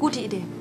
Gute Idee.